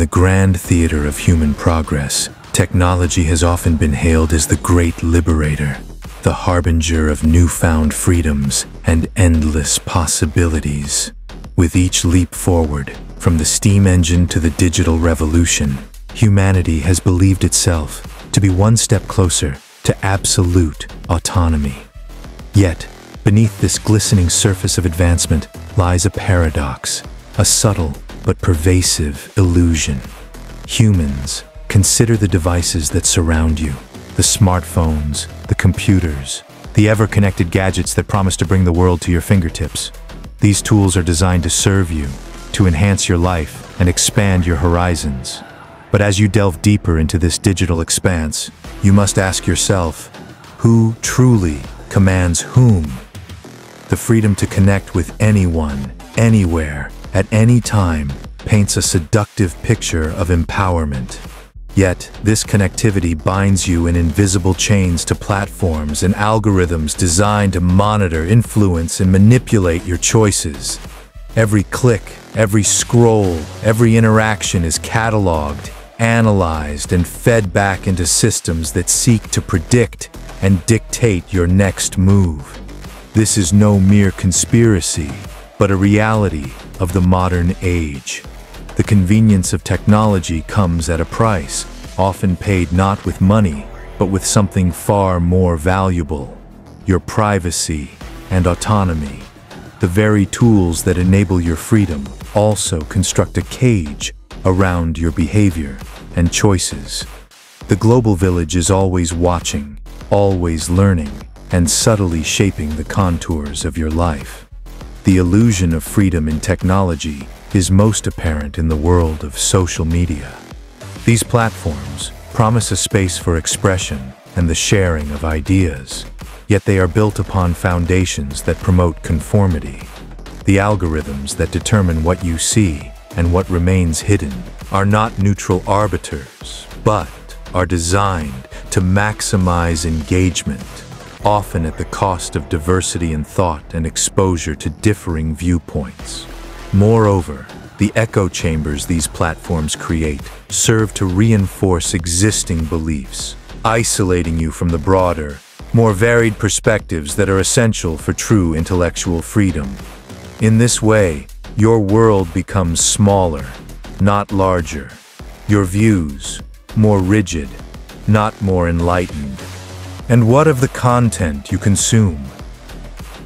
the grand theater of human progress, technology has often been hailed as the great liberator, the harbinger of newfound freedoms and endless possibilities. With each leap forward, from the steam engine to the digital revolution, humanity has believed itself to be one step closer to absolute autonomy. Yet, beneath this glistening surface of advancement lies a paradox, a subtle but pervasive illusion. Humans, consider the devices that surround you, the smartphones, the computers, the ever-connected gadgets that promise to bring the world to your fingertips. These tools are designed to serve you, to enhance your life and expand your horizons. But as you delve deeper into this digital expanse, you must ask yourself, who truly commands whom? The freedom to connect with anyone, anywhere, at any time, paints a seductive picture of empowerment. Yet, this connectivity binds you in invisible chains to platforms and algorithms designed to monitor, influence, and manipulate your choices. Every click, every scroll, every interaction is cataloged, analyzed, and fed back into systems that seek to predict and dictate your next move. This is no mere conspiracy, but a reality of the modern age. The convenience of technology comes at a price, often paid not with money, but with something far more valuable: your privacy and autonomy. The very tools that enable your freedom also construct a cage around your behavior and choices. The global village is always watching, always learning, and subtly shaping the contours of your life. The illusion of freedom in technology is most apparent in the world of social media. These platforms promise a space for expression and the sharing of ideas, yet they are built upon foundations that promote conformity. The algorithms that determine what you see and what remains hidden are not neutral arbiters, but are designed to maximize engagement, often at the cost of diversity in thought and exposure to differing viewpoints. Moreover, the echo chambers these platforms create serve to reinforce existing beliefs, isolating you from the broader, more varied perspectives that are essential for true intellectual freedom. In this way, your world becomes smaller, not larger. Your views, more rigid, not more enlightened. And what of the content you consume?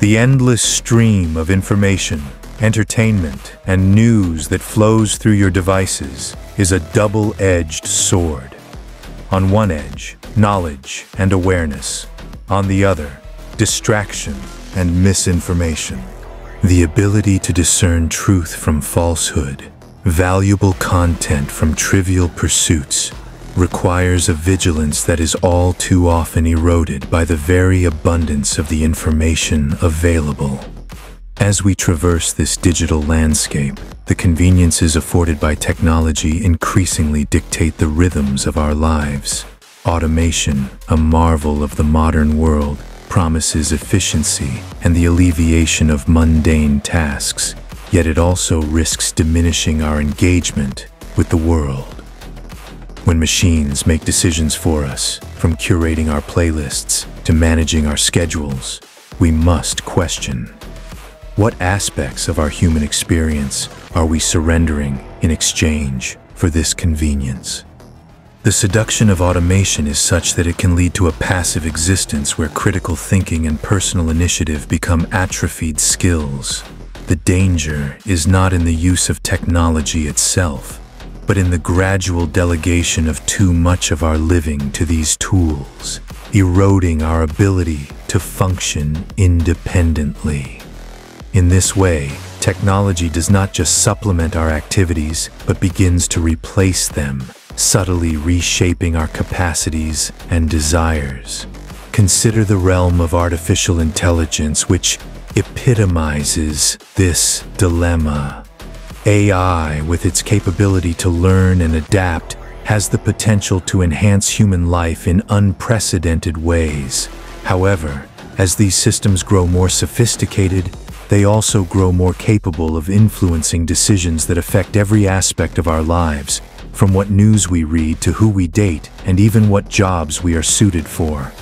The endless stream of information, entertainment, and news that flows through your devices is a double-edged sword. On one edge, knowledge and awareness. On the other, distraction and misinformation. The ability to discern truth from falsehood, valuable content from trivial pursuits, requires a vigilance that is all too often eroded by the very abundance of the information available. As we traverse this digital landscape, the conveniences afforded by technology increasingly dictate the rhythms of our lives. Automation, a marvel of the modern world, promises efficiency and the alleviation of mundane tasks, yet it also risks diminishing our engagement with the world. When machines make decisions for us, from curating our playlists to managing our schedules, we must question, what aspects of our human experience are we surrendering in exchange for this convenience? The seduction of automation is such that it can lead to a passive existence where critical thinking and personal initiative become atrophied skills. The danger is not in the use of technology itself, but in the gradual delegation of too much of our living to these tools, eroding our ability to function independently. In this way, technology does not just supplement our activities, but begins to replace them, subtly reshaping our capacities and desires. Consider the realm of artificial intelligence, which epitomizes this dilemma. AI, with its capability to learn and adapt, has the potential to enhance human life in unprecedented ways. However, as these systems grow more sophisticated, they also grow more capable of influencing decisions that affect every aspect of our lives, from what news we read to who we date and even what jobs we are suited for.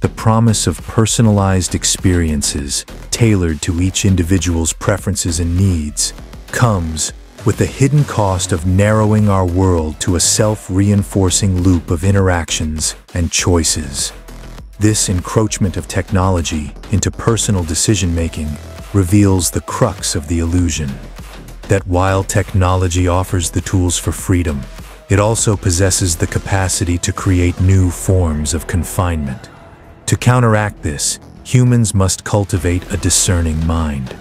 The promise of personalized experiences, tailored to each individual's preferences and needs, comes with the hidden cost of narrowing our world to a self-reinforcing loop of interactions and choices. This encroachment of technology into personal decision-making reveals the crux of the illusion. That while technology offers the tools for freedom, it also possesses the capacity to create new forms of confinement. To counteract this, humans must cultivate a discerning mind.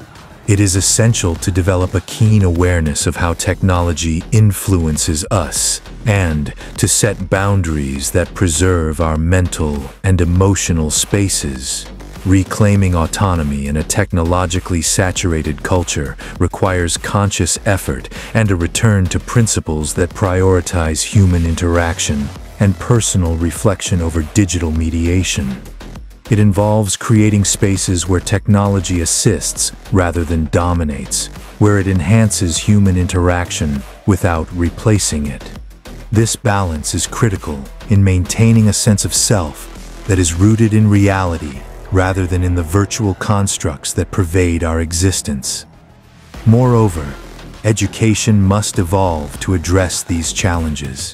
It is essential to develop a keen awareness of how technology influences us, and to set boundaries that preserve our mental and emotional spaces. Reclaiming autonomy in a technologically saturated culture requires conscious effort and a return to principles that prioritize human interaction and personal reflection over digital mediation. It involves creating spaces where technology assists rather than dominates, where it enhances human interaction without replacing it. This balance is critical in maintaining a sense of self that is rooted in reality rather than in the virtual constructs that pervade our existence. Moreover, education must evolve to address these challenges.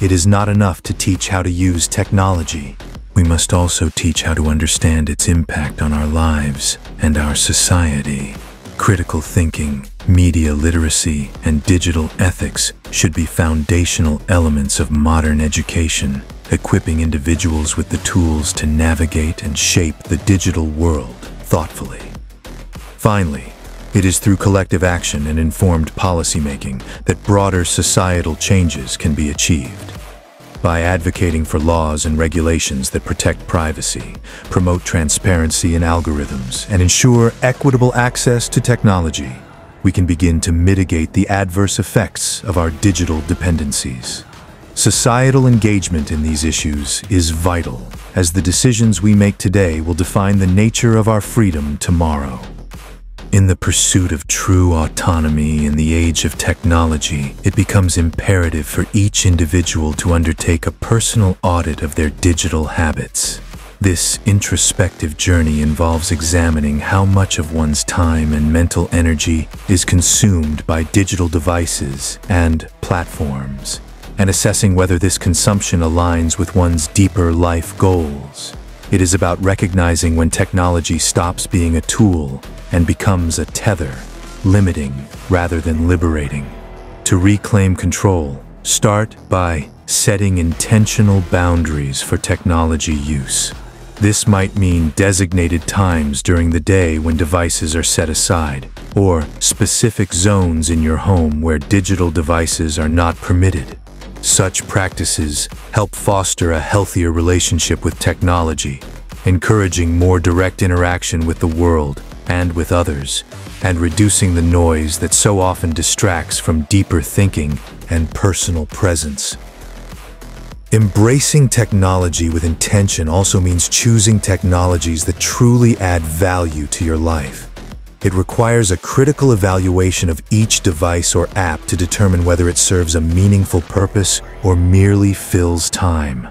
It is not enough to teach how to use technology. We must also teach how to understand its impact on our lives and our society. Critical thinking, media literacy, and digital ethics should be foundational elements of modern education, equipping individuals with the tools to navigate and shape the digital world thoughtfully. Finally, it is through collective action and informed policymaking that broader societal changes can be achieved. By advocating for laws and regulations that protect privacy, promote transparency in algorithms, and ensure equitable access to technology, we can begin to mitigate the adverse effects of our digital dependencies. Societal engagement in these issues is vital, as the decisions we make today will define the nature of our freedom tomorrow. In the pursuit of true autonomy in the age of technology, it becomes imperative for each individual to undertake a personal audit of their digital habits. This introspective journey involves examining how much of one's time and mental energy is consumed by digital devices and platforms, and assessing whether this consumption aligns with one's deeper life goals. It is about recognizing when technology stops being a tool and becomes a tether, limiting rather than liberating. To reclaim control, start by setting intentional boundaries for technology use. This might mean designated times during the day when devices are set aside, or specific zones in your home where digital devices are not permitted. Such practices help foster a healthier relationship with technology, encouraging more direct interaction with the world and with others, and reducing the noise that so often distracts from deeper thinking and personal presence. Embracing technology with intention also means choosing technologies that truly add value to your life. It requires a critical evaluation of each device or app to determine whether it serves a meaningful purpose or merely fills time.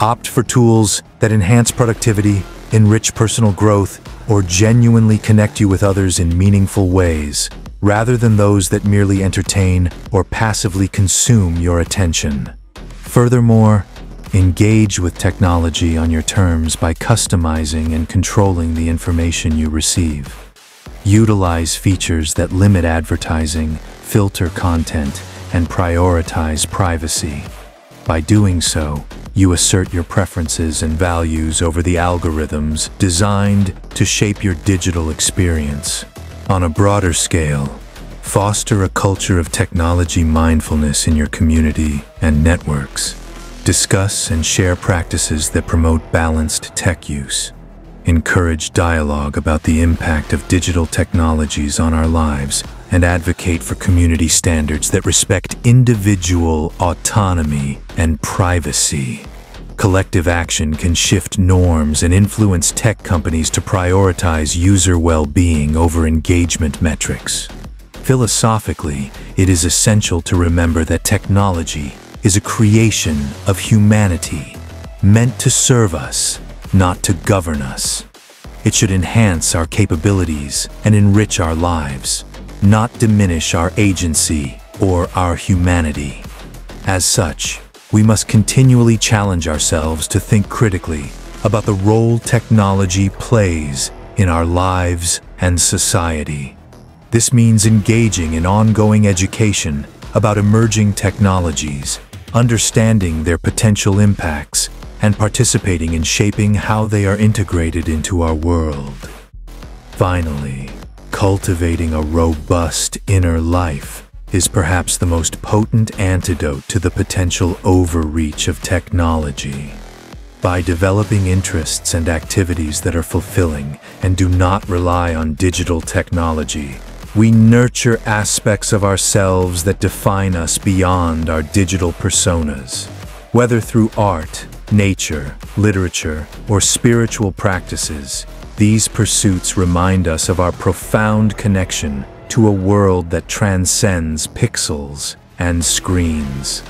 Opt for tools that enhance productivity, enrich personal growth, or genuinely connect you with others in meaningful ways, rather than those that merely entertain or passively consume your attention. Furthermore, engage with technology on your terms by customizing and controlling the information you receive. Utilize features that limit advertising, filter content, and prioritize privacy. By doing so, you assert your preferences and values over the algorithms designed to shape your digital experience. On a broader scale, foster a culture of technology mindfulness in your community and networks. Discuss and share practices that promote balanced tech use. Encourage dialogue about the impact of digital technologies on our lives, and advocate for community standards that respect individual autonomy and privacy. Collective action can shift norms and influence tech companies to prioritize user well-being over engagement metrics. Philosophically, it is essential to remember that technology is a creation of humanity, meant to serve us, not to govern us. It should enhance our capabilities and enrich our lives, not diminish our agency or our humanity. As such, we must continually challenge ourselves to think critically about the role technology plays in our lives and society. This means engaging in ongoing education about emerging technologies, understanding their potential impacts, and participating in shaping how they are integrated into our world. Finally, cultivating a robust inner life is perhaps the most potent antidote to the potential overreach of technology. By developing interests and activities that are fulfilling and do not rely on digital technology, we nurture aspects of ourselves that define us beyond our digital personas. Whether through art, nature, literature, or spiritual practices, these pursuits remind us of our profound connection to a world that transcends pixels and screens.